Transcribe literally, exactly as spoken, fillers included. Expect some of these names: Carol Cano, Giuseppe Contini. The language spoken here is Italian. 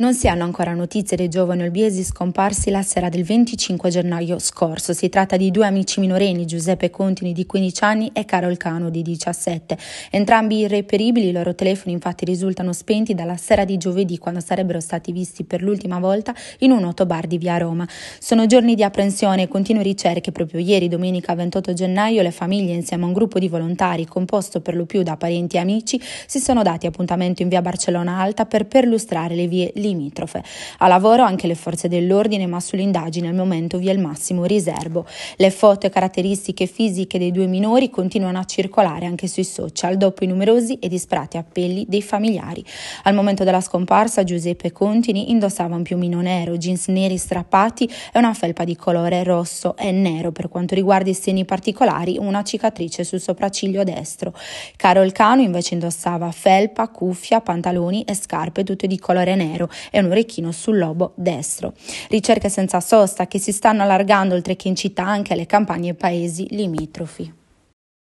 Non si hanno ancora notizie dei giovani albiesi scomparsi la sera del venticinque gennaio scorso. Si tratta di due amici minorenni, Giuseppe Contini di quindici anni e Carol Cano di diciassette. Entrambi irreperibili, i loro telefoni infatti risultano spenti dalla sera di giovedì, quando sarebbero stati visti per l'ultima volta in un autobar di via Roma. Sono giorni di apprensione e continue ricerche. Proprio ieri, domenica ventotto gennaio, le famiglie insieme a un gruppo di volontari composto per lo più da parenti e amici si sono dati appuntamento in via Barcellona Alta per perlustrare le vie limitrofe. A lavoro anche le forze dell'ordine, ma sull'indagine al momento vi è il massimo riserbo. Le foto e caratteristiche fisiche dei due minori continuano a circolare anche sui social, dopo i numerosi e disperati appelli dei familiari. Al momento della scomparsa, Giuseppe Contini indossava un piumino nero, jeans neri strappati e una felpa di colore rosso e nero. Per quanto riguarda i segni particolari, una cicatrice sul sopracciglio destro. Carol Cano invece indossava felpa, cuffia, pantaloni e scarpe tutte di colore nero e un orecchino sul lobo destro. Ricerche senza sosta che si stanno allargando, oltre che in città, anche alle campagne e paesi limitrofi.